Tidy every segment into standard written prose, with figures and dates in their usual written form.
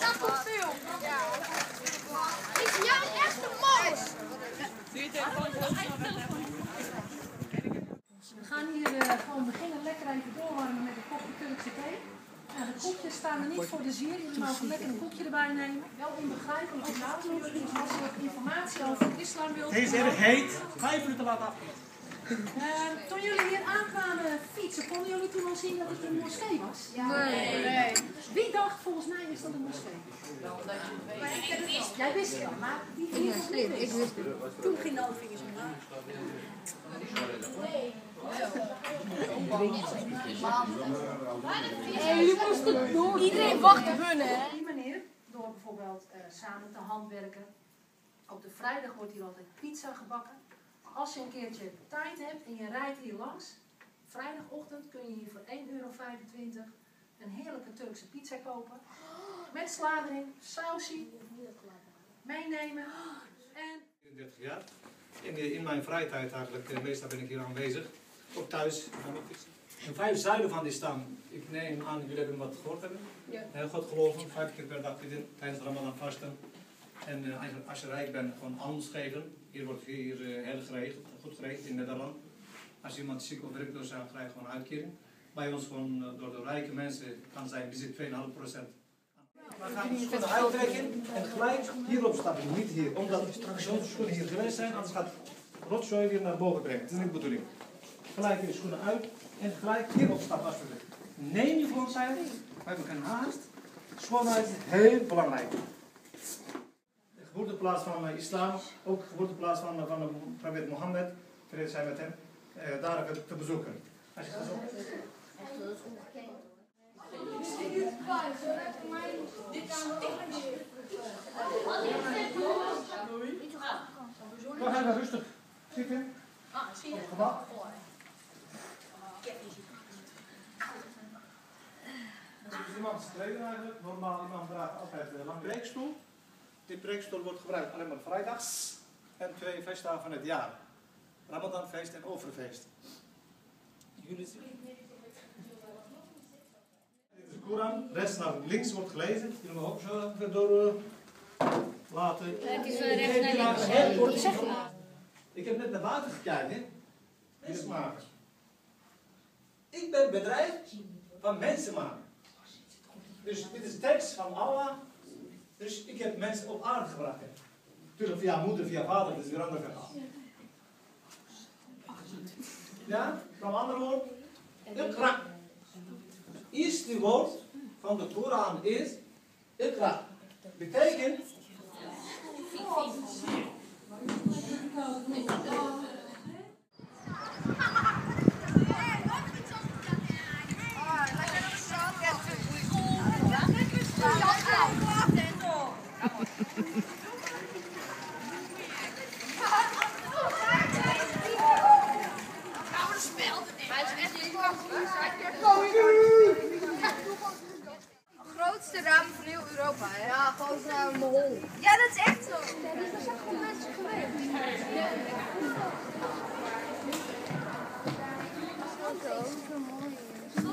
Dat komt veel. Is jou een echte mos? We gaan hier gewoon beginnen lekker even doorwarmen met een kopje Turkse thee. Nou, de kopjes staan er niet voor de zier. Je mag lekker een kopje erbij nemen. Wel onbegrijpelijk en later is als je informatie over islam wilt. Het is erg heet. 5 minuten laat af. Toen jullie hier aankwamen fietsen, konden jullie toen al zien dat het een moskee was? Nee. Wie dacht volgens mij is dat een moskee? Jij wist het al, maar die ging het niet. Ik wist het. Toen ging alle vingers omlaag. Jullie moesten door. Iedereen wacht op hun, hè? Op die manier, door bijvoorbeeld samen te handwerken. Op de vrijdag wordt hier altijd pizza gebakken. Als je een keertje tijd hebt en je rijdt hier langs, vrijdagochtend kun je hier voor €1,25 een heerlijke Turkse pizza kopen. Met sla erin, sausje, meenemen. 34 jaar. In mijn vrije tijd eigenlijk, meestal ben ik hier aanwezig. Ook thuis. En 5 zuilen van die stam. Ik neem aan, jullie hebben wat gehoord hebben. Ja. Heel goed geloven, 5 keer per dag tijdens het Ramadan vasten. En eigenlijk als je rijk bent, gewoon alms geven. Hier wordt heel geregeld, goed geregeld in Nederland. Als iemand ziek of werkloos is, krijg je gewoon uitkering. Bij ons gewoon door de rijke mensen kan zijn, we zitten 2,5%. We gaan de schoenen uittrekken en gelijk hierop stappen, niet hier. Omdat straks onze schoenen hier geweest zijn, anders gaat rotzooi weer naar boven brengen. Dat is niet de bedoeling. Gelijk je schoenen uit en gelijk hierop stappen alsjeblieft. Neem je gewoon zijde, we hebben geen haast. Schoonheid is heel belangrijk. De geboorteplaats van islam, ook de geboorteplaats van de profeet Mohammed, vrede zij met hem, daar heb ik te bezoeken. Als je gaat zoeken. We gaan daar rustig zitten. Op het gemak. Dat is iemand zijn kleding eigenlijk. Normaal iemand draagt altijd een lange breekstoel. Die preekstoel wordt gebruikt alleen maar vrijdags en 2 feestdagen van het jaar. Ramadanfeest en Overfeest. Jullie zien? Dit is de Koran, rechts naar links wordt gelezen. Jullie mogen ook zo even door laten. Het is rechts naar links. Ik heb net naar water gekeken. Mensmakers. Ik ben bedrijf van mensen maken. Dus dit is de tekst van Allah. Dus ik heb mensen op aarde gebracht. Natuurlijk via moeder, via vader, dat is weer ander verhaal. Ja, van ander woord. Ikra. Eerste woord van de Koran is ikra. Betekent.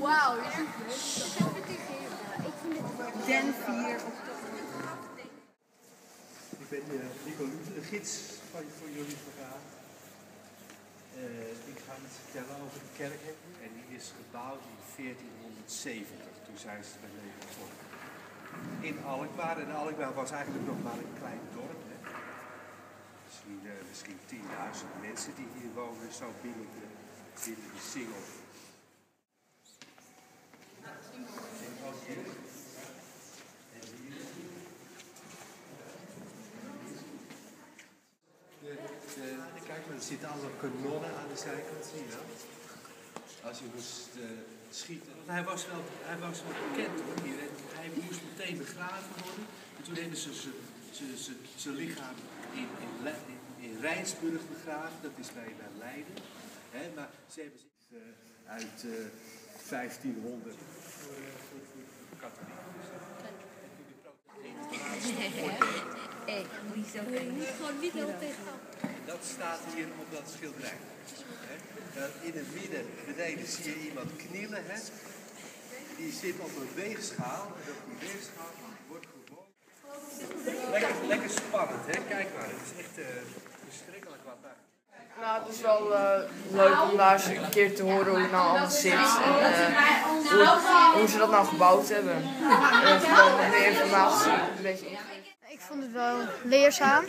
Wauw, ja. Den 4. Ik ben Nico Lute, de gids voor jullie verhaal. Ik ga het vertellen over de kerk. En die is gebouwd in 1470. Toen zijn ze bij leven begonnen. In Alkmaar. En Alkmaar was eigenlijk nog maar een klein dorp. Hè. Misschien 10.000 mensen die hier wonen, zo binnen de Singel. Kijk maar, er zitten alle kanonnen aan de zijkant, zie je wel. Als je moest schieten. Want hij was wel bekend hoor, hier. Hij moest meteen begraven worden. En toen hebben ze zijn lichaam in Rijnsburg begraven. Dat is bij Leiden. He, maar ze hebben zich uit 1500. Dat staat hier op dat schilderij. In het midden beneden zie je iemand knielen. Die zit op een weegschaal. En op die weegschaal wordt gewoon. spannend, hè? Kijk maar, het is echt verschrikkelijk wat daar. Nou, het is wel leuk om daar eens een keer te horen hoe het nou allemaal zit. En hoe ze dat nou gebouwd hebben. En gewoon meer informatie. Een beetje. Ik vond het wel leerzaam.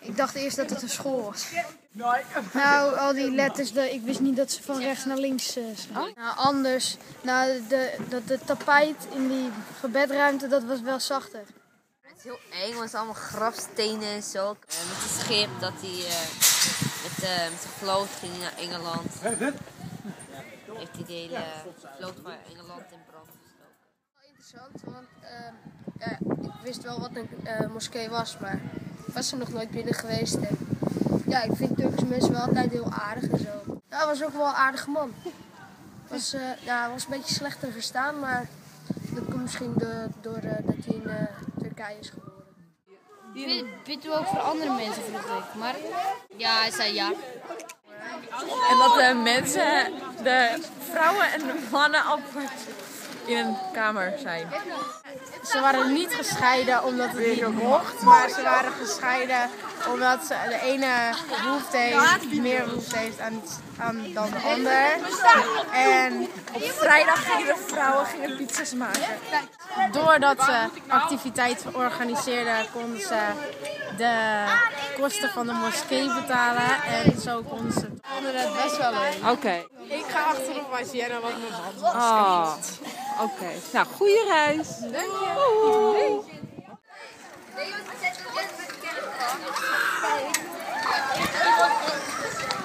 Ik dacht eerst dat het een school was. Nou, al die letters, ik wist niet dat ze van rechts naar links zijn. Nou, anders, de tapijt in die gebedruimte, dat was wel zachter. Het is heel eng, want het zijn allemaal grafstenen en zo. Met het schip dat hij met de vloot ging naar Engeland. Heeft hij de hele vloot van Engeland in brand gestoken. Wel interessant, want ik wist wel wat een moskee was, maar ik was er nog nooit binnen geweest. En ja, ik vind Turkse mensen wel altijd heel aardig en zo. Ja, hij was ook wel een aardige man. Hij was een beetje slecht te verstaan, maar dat komt misschien doordat hij in Turkije is geboren. Bidt u ook voor andere mensen, vroeg ik. Maar ja, hij zei ja. En dat de mensen, de vrouwen en de mannen, al in een kamer zijn. Ze waren niet gescheiden omdat het niet mocht, maar ze waren gescheiden omdat ze de ene behoefte heeft, meer behoefte heeft dan de ander. En op vrijdag gingen de vrouwen pizza's maken. Doordat ze activiteiten organiseerden, konden ze de kosten van de moskee betalen en zo konden ze het. Vonden het best wel leuk. Oké. Ik ga achterop bij Sienna, want mijn hand was geschikt. Oké, nou, goede reis. Dank je. Doei.